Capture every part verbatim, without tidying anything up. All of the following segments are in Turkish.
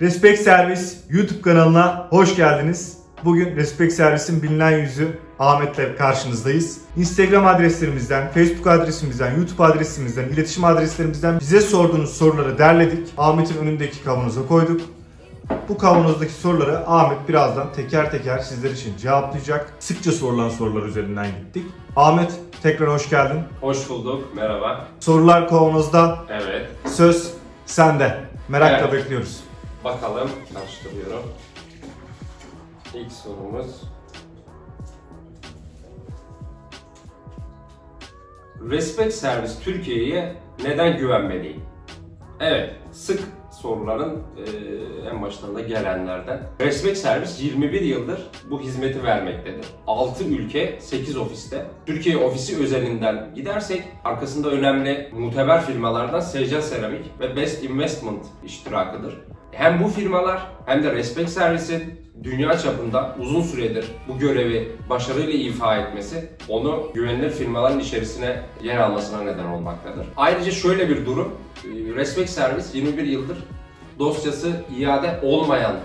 Respect Servis YouTube kanalına hoş geldiniz. Bugün Respect Servis'in bilinen yüzü Ahmet'le karşınızdayız. Instagram adreslerimizden, Facebook adresimizden, YouTube adresimizden, iletişim adreslerimizden bize sorduğunuz soruları derledik. Ahmet'in önündeki kavanoza koyduk. Bu kavanozdaki soruları Ahmet birazdan teker teker sizler için cevaplayacak. Sıkça sorulan sorular üzerinden gittik. Ahmet, tekrar hoş geldin. Hoş bulduk, merhaba. Sorular kavanozda. Evet. Söz sende. Merakla evet. Bekliyoruz. Bakalım, karıştırıyorum. İlk sorumuz. Respect Servis Türkiye'ye neden güvenmeliyim? Evet, sık soruların e, en başlarında gelenlerden. Respect Servis yirmi bir yıldır bu hizmeti vermektedir. altı ülke, sekiz ofiste. Türkiye ofisi özelinden gidersek arkasında önemli muteber firmalardan Seja Ceramik ve Best Investment iştirakıdır. Hem bu firmalar hem de Respect Servis'in dünya çapında uzun süredir bu görevi başarıyla ifa etmesi onu güvenilir firmaların içerisine yer almasına neden olmaktadır. Ayrıca şöyle bir durum, Respect Servis yirmi bir yıldır dosyası iade olmayan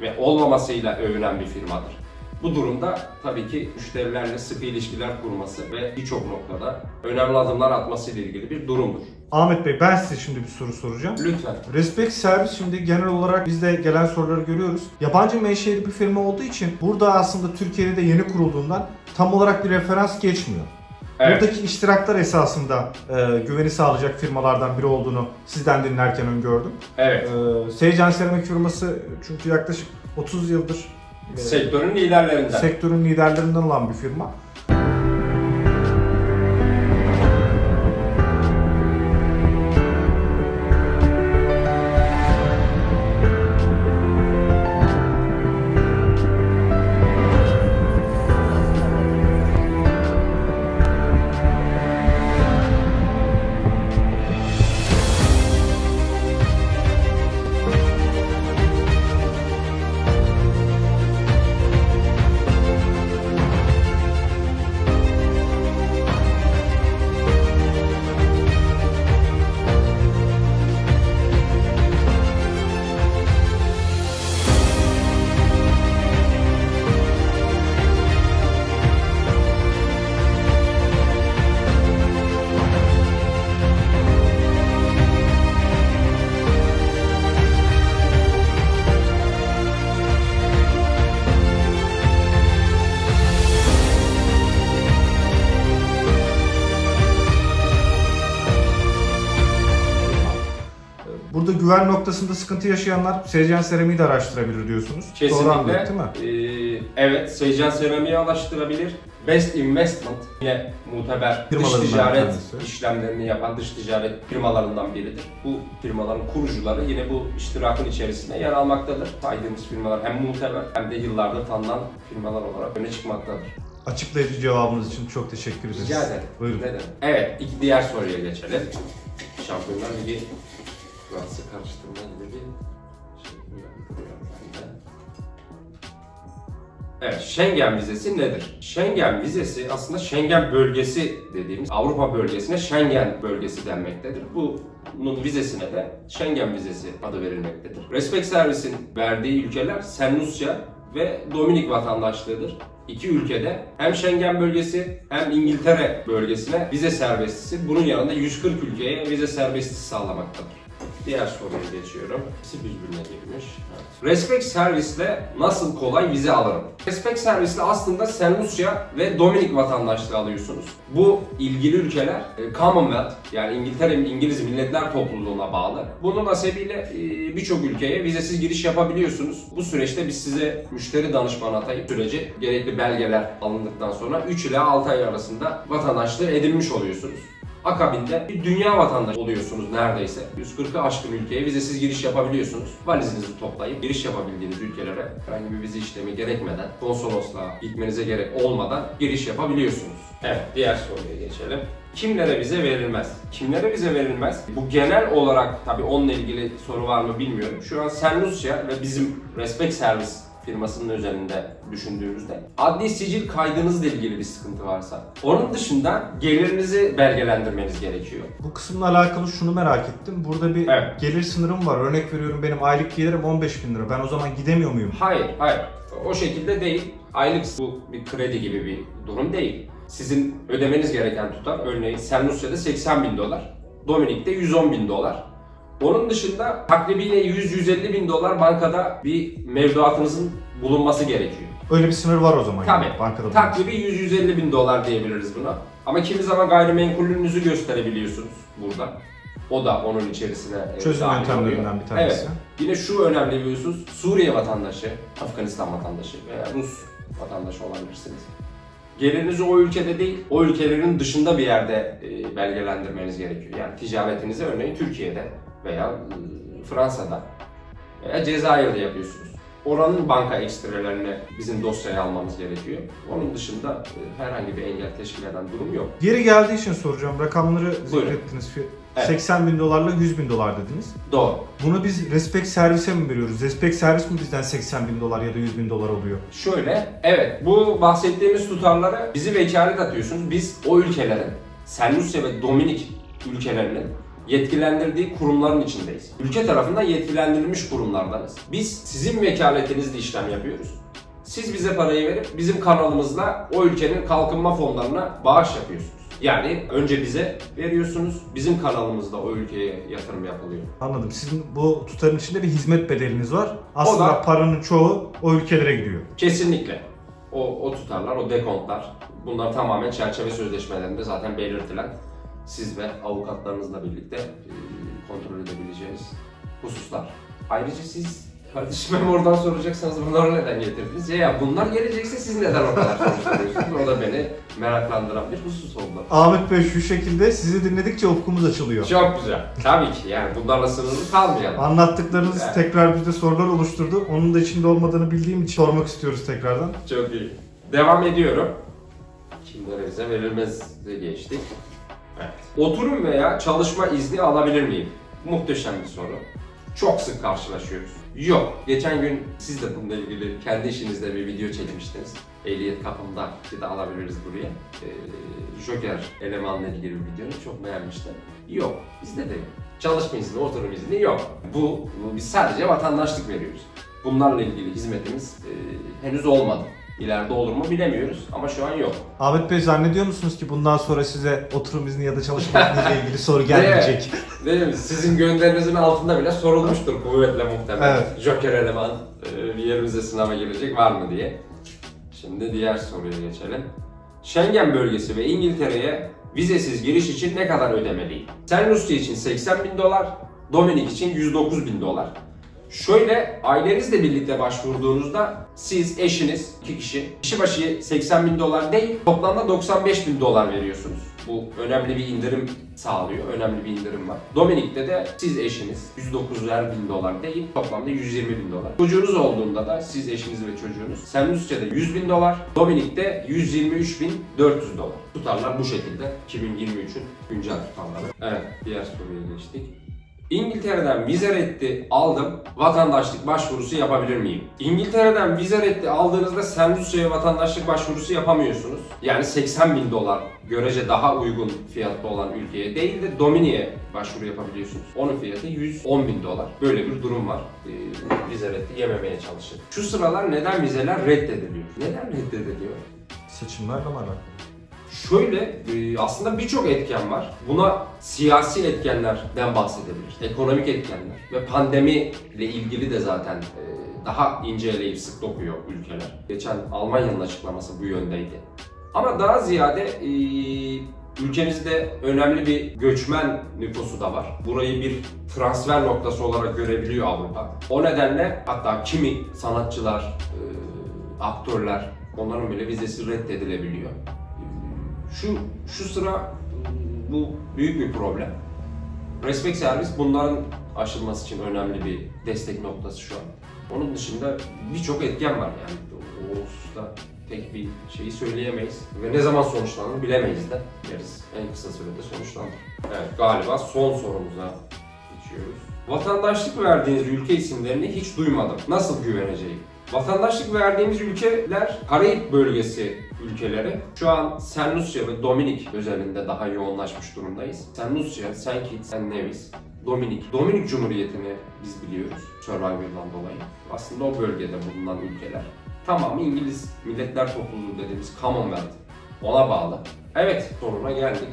ve olmamasıyla övünen bir firmadır. Bu durumda tabii ki müşterilerle sıkı ilişkiler kurması ve birçok noktada önemli adımlar atması ile ilgili bir durumdur. Ahmet Bey, ben size şimdi bir soru soracağım. Lütfen. Respect Servis şimdi genel olarak biz de gelen soruları görüyoruz. Yabancı menşeli bir firma olduğu için burada aslında Türkiye'de de yeni kurulduğundan tam olarak bir referans geçmiyor. Evet. Buradaki iştiraklar esasında e, güveni sağlayacak firmalardan biri olduğunu sizden dinlerken öngördüm. Evet. E, Seycan Serami firması çünkü yaklaşık otuz yıldır e, sektörün liderlerinden. Sektörün liderlerinden olan bir firma. Burada güven noktasında sıkıntı yaşayanlar Seycan Serami'yi de araştırabilir diyorsunuz. Kesinlikle. Doğru anladık, değil mi? E, evet, Seycan Serami'yi araştırabilir. Best Investment yine muteber dış ticaret işlemlerini yapan dış ticaret firmalarından biridir. Bu firmaların kurucuları yine bu iştirakın içerisinde yer almaktadır. Saydığımız firmalar hem muteber hem de yıllardır tanınan firmalar olarak öne çıkmaktadır. Açıklayıcı cevabınız için çok teşekkür ederiz. Rica ederim. Buyurun. Neden? Evet, iki diğer soruya geçelim. Şampiyonlar Ligi Fransa karıştırma gibi şey. Evet, Schengen vizesi nedir? Schengen vizesi aslında Schengen bölgesi dediğimiz Avrupa bölgesine Schengen bölgesi denmektedir. Bunun vizesine de Schengen vizesi adı verilmektedir. Respect Servis'in verdiği ülkeler Saint Lucia ve Dominik vatandaşlığıdır. İki ülkede hem Schengen bölgesi hem İngiltere bölgesine vize serbestisi, bunun yanında yüz kırk ülkeye vize serbestisi sağlamaktadır. Diğer soruya geçiyorum. İkisi birbirine girmiş. Evet. Respect Servis'le nasıl kolay vize alırım? Respect Servis'le aslında Saint Lucia ve Dominik vatandaşlığı alıyorsunuz. Bu ilgili ülkeler Commonwealth, yani İngiltere İngiliz Milletler Topluluğuna bağlı. Bunun hasebiyle birçok ülkeye vizesiz giriş yapabiliyorsunuz. Bu süreçte biz size müşteri danışmanı atayıp süreci gerekli belgeler alındıktan sonra üç ila altı ay arasında vatandaşlığı edinmiş oluyorsunuz. Akabinde bir dünya vatandaşı oluyorsunuz neredeyse. yüz kırkı aşkın ülkeye vizesiz giriş yapabiliyorsunuz. Valizinizi toplayıp giriş yapabildiğiniz ülkelere herhangi bir vize işlemi gerekmeden, konsolosluğa gitmenize gerek olmadan giriş yapabiliyorsunuz. Evet, diğer soruya geçelim. Kimlere vize verilmez? Kimlere vize verilmez? Bu genel olarak, tabii onunla ilgili soru var mı bilmiyorum. Şu an Senusya ve bizim Respect Servis firmasının üzerinde düşündüğümüzde adli sicil kaydınızla ilgili bir sıkıntı varsa, onun dışında gelirinizi belgelendirmeniz gerekiyor. Bu kısımla alakalı şunu merak ettim. Burada bir evet. gelir sınırım var. Örnek veriyorum, benim aylık gelirim on beş bin lira. Ben o zaman gidemiyor muyum? Hayır, hayır. O şekilde değil. Aylık bu bir kredi gibi bir durum değil. Sizin ödemeniz gereken tutar, örneğin Saint Lucia'da seksen bin dolar, Dominik'te yüz on bin dolar. Onun dışında takribiyle yüz yüz elli bin dolar bankada bir mevduatınızın bulunması gerekiyor. Öyle bir sınır var o zaman. Tabii. Yani, bankada takribi yüz yüz elli bin dolar diyebiliriz buna. Ama kimi zaman gayrimenkulünüzü gösterebiliyorsunuz burada. O da onun içerisine çözüm yöntemlerinden bir tanesi. Evet. Yine şu önemli bir husus, Suriye vatandaşı, Afganistan vatandaşı veya Rus vatandaşı olabilirsiniz. Gelirinizi o ülkede değil, o ülkelerin dışında bir yerde belgelendirmeniz gerekiyor. Yani ticaretinizi örneğin Türkiye'de veya Fransa'da veya Cezayir'de yapıyorsunuz. Oranın banka ekstrelerini bizim dosyaya almamız gerekiyor. Onun dışında herhangi bir engel teşkil eden durum yok. Geri geldiği için soracağım. Rakamları zikrettiniz. Evet. seksen bin dolarla yüz bin dolar dediniz. Doğru. Bunu biz Respect Service'e mi veriyoruz? Respect Service mi bizden seksen bin dolar ya da yüz bin dolar oluyor? Şöyle, evet. Bu bahsettiğimiz tutarlara bizi vekalet atıyorsunuz. Biz o ülkelerin, Saint Lucia ve Dominik ülkelerinin yetkilendirdiği kurumların içindeyiz. Ülke tarafından yetkilendirilmiş kurumlardanız. Biz sizin vekaletinizle işlem yapıyoruz. Siz bize parayı verip bizim kanalımızla o ülkenin kalkınma fonlarına bağış yapıyorsunuz. Yani önce bize veriyorsunuz, bizim kanalımızda o ülkeye yatırım yapılıyor. Anladım. Sizin bu tutarın içinde bir hizmet bedeliniz var. Aslında da, paranın çoğu o ülkelere gidiyor. Kesinlikle. O, o tutarlar, o dekontlar, bunlar tamamen çerçeve sözleşmelerinde zaten belirtilen, siz ve avukatlarınızla birlikte kontrol edebileceğiniz hususlar. Ayrıca siz, kardeşim hem oradan soracaksanız bunları neden getirdiniz? Ya, ya bunlar gelecekse siz neden o kadar soruşturuyorsunuz? O da beni meraklandıran bir husus oldu. Ahmet Bey, şu şekilde sizi dinledikçe ufkumuz açılıyor. Çok güzel. Tabii ki yani bunlarla sınırlı kalmayalım. Anlattıklarınız yani tekrar bize sorular oluşturdu. Onun da içinde olmadığını bildiğim için sormak istiyoruz tekrardan. Çok iyi. Devam ediyorum. Kimlere bize verilmez diye geçtik. Evet. Oturum veya çalışma izni alabilir miyim? Muhteşem bir soru. Çok sık karşılaşıyoruz. Yok. Geçen gün siz de bununla ilgili kendi işinizde bir video çekmiştiniz. Ehliyet kapımda ki de alabiliriz buraya. Ee, Joker elemanla ilgili bir videonu çok beğenmiştim. Yok. Bizde de yok. Çalışma izni, oturum izni yok. Bu, bu biz sadece vatandaşlık veriyoruz. Bunlarla ilgili hizmetimiz e, henüz olmadı. İleride olur mu bilemiyoruz ama şu an yok. Ahmet Bey, zannediyor musunuz ki bundan sonra size oturum izni ya da çalışma izniyle ilgili soru gelmeyecek? Değil, değil mi? Sizin gönderinizin altında bile sorulmuştur kuvvetle muhtemelen. Evet. Joker eleman bir yerimize sınava girecek var mı diye. Şimdi diğer soruya geçelim. Schengen bölgesi ve İngiltere'ye vizesiz giriş için ne kadar ödemeliyim? Saint Lucia için seksen bin dolar, Dominik için yüz dokuz bin dolar. Şöyle, ailenizle birlikte başvurduğunuzda siz, eşiniz, iki kişi, kişi başı seksen bin dolar değil, toplamda doksan beş bin dolar veriyorsunuz. Bu önemli bir indirim sağlıyor, önemli bir indirim var. Dominik'te de siz, eşiniz yüz dokuz bin dolar değil, toplamda yüz yirmi bin dolar. Çocuğunuz olduğunda da siz, eşiniz ve çocuğunuz, Saint Lucia'da yüz bin dolar, Dominik'te yüz yirmi üç bin dört yüz dolar. Tutarlar bu şekilde, iki bin yirmi üçün güncel tutarları. Evet, diğer soruya geçtik. İngiltere'den vize reddi aldım, vatandaşlık başvurusu yapabilir miyim? İngiltere'den vize reddi aldığınızda Saint Lucia'ya vatandaşlık başvurusu yapamıyorsunuz. Yani seksen bin dolar görece daha uygun fiyatlı olan ülkeye değil de Dominik'e başvuru yapabiliyorsunuz. Onun fiyatı yüz on bin dolar. Böyle bir durum var. Ee, vize reddi yememeye çalışın. Şu sıralar neden vizeler reddediliyor? Neden reddediliyor? Seçimlerle mi alakalı? Şöyle, aslında birçok etken var. Buna siyasi etkenlerden bahsedebiliriz, ekonomik etkenler ve pandemi ile ilgili de zaten daha inceleyip sık dokuyor ülkeler. Geçen Almanya'nın açıklaması bu yöndeydi. Ama daha ziyade ülkemizde önemli bir göçmen nüfusu da var. Burayı bir transfer noktası olarak görebiliyor Avrupa. O nedenle hatta kimi sanatçılar, aktörler, onların bile vizesi reddedilebiliyor. Şu, şu sıra bu büyük bir problem. Respect Service bunların aşılması için önemli bir destek noktası şu an. Onun dışında birçok etken var yani. O hususta tek bir şeyi söyleyemeyiz ve ne zaman sonuçlanır bilemeyiz de. Deriz. En kısa sürede sonuçlanır. Evet, galiba son sorumuza geçiyoruz. Vatandaşlık verdiğiniz ülke isimlerini hiç duymadım. Nasıl güveneceğim? Vatandaşlık verdiğimiz ülkeler Karayip bölgesi ülkeleri. Şu an Saint Lucia ve Dominik özelinde daha yoğunlaşmış durumdayız. Saint Lucia, Saint Kitts, Sen Nevis, Dominik. Dominik Cumhuriyeti'ni biz biliyoruz Survivor'dan dolayı. Aslında o bölgede bulunan ülkeler. Tamam, İngiliz Milletler Topluluğu dediğimiz Commonwealth. Ona bağlı. Evet, soruna geldik.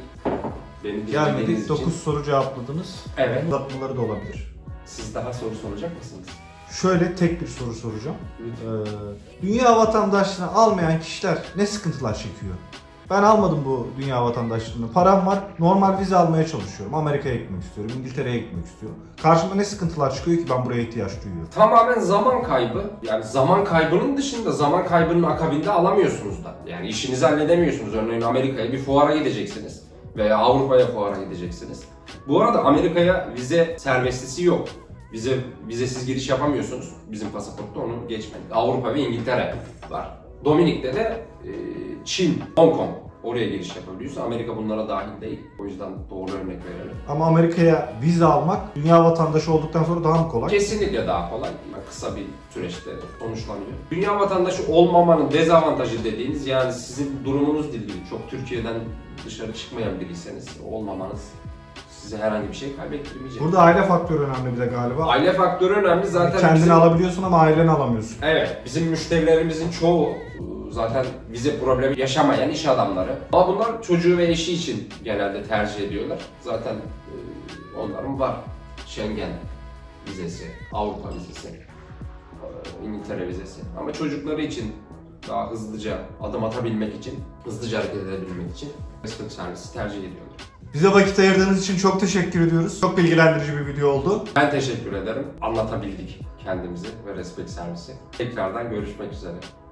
Beni gelmedik, dokuz soru cevapladınız. Evet. Uzatmaları da olabilir. Siz daha soru soracak mısınız? Şöyle tek bir soru soracağım. Evet. Ee, dünya vatandaşlığını almayan kişiler ne sıkıntılar çekiyor? Ben almadım bu dünya vatandaşlığını. Param var, normal vize almaya çalışıyorum. Amerika'ya gitmek istiyorum, İngiltere'ye gitmek istiyorum. Karşıma ne sıkıntılar çıkıyor ki ben buraya ihtiyaç duyuyorum? Tamamen zaman kaybı. Yani zaman kaybının dışında, zaman kaybının akabinde alamıyorsunuz da. Yani işinizi halledemiyorsunuz. Örneğin Amerika'ya bir fuara gideceksiniz veya Avrupa'ya fuara gideceksiniz. Bu arada Amerika'ya vize serbestisi yok. Vize, vizesiz giriş yapamıyorsunuz. Bizim pasaportta onu geçmedik. Avrupa ve İngiltere var. Dominik'te de e, Çin, Hong Kong. Oraya giriş yapabiliyorsun. Amerika bunlara dahil değil. O yüzden doğru örnek verelim. Ama Amerika'ya vize almak dünya vatandaşı olduktan sonra daha mı kolay? Kesinlikle daha kolay. Yani kısa bir süreçte sonuçlanıyor. Dünya vatandaşı olmamanın dezavantajı dediğiniz, yani sizin durumunuz değil, çok Türkiye'den dışarı çıkmayan biriyseniz olmamanız size herhangi bir şey kaybettirmeyecek. Burada aile faktörü önemli bir de galiba. Aile faktörü önemli zaten. Kendini bizim... alabiliyorsun ama aileni alamıyorsun. Evet. Bizim müşterilerimizin çoğu zaten vize problemi yaşamayan iş adamları. Ama bunlar çocuğu ve eşi için genelde tercih ediyorlar. Zaten e, onların var. Schengen vizesi, Avrupa vizesi, İngiltere vizesi. Ama çocukları için daha hızlıca adım atabilmek için, hızlıca hareket edebilmek için Respect Services tercih ediyorlar. Bize vakit ayırdığınız için çok teşekkür ediyoruz. Çok bilgilendirici bir video oldu. Ben teşekkür ederim. Anlatabildik kendimizi ve Respect Services'i. Tekrardan görüşmek üzere.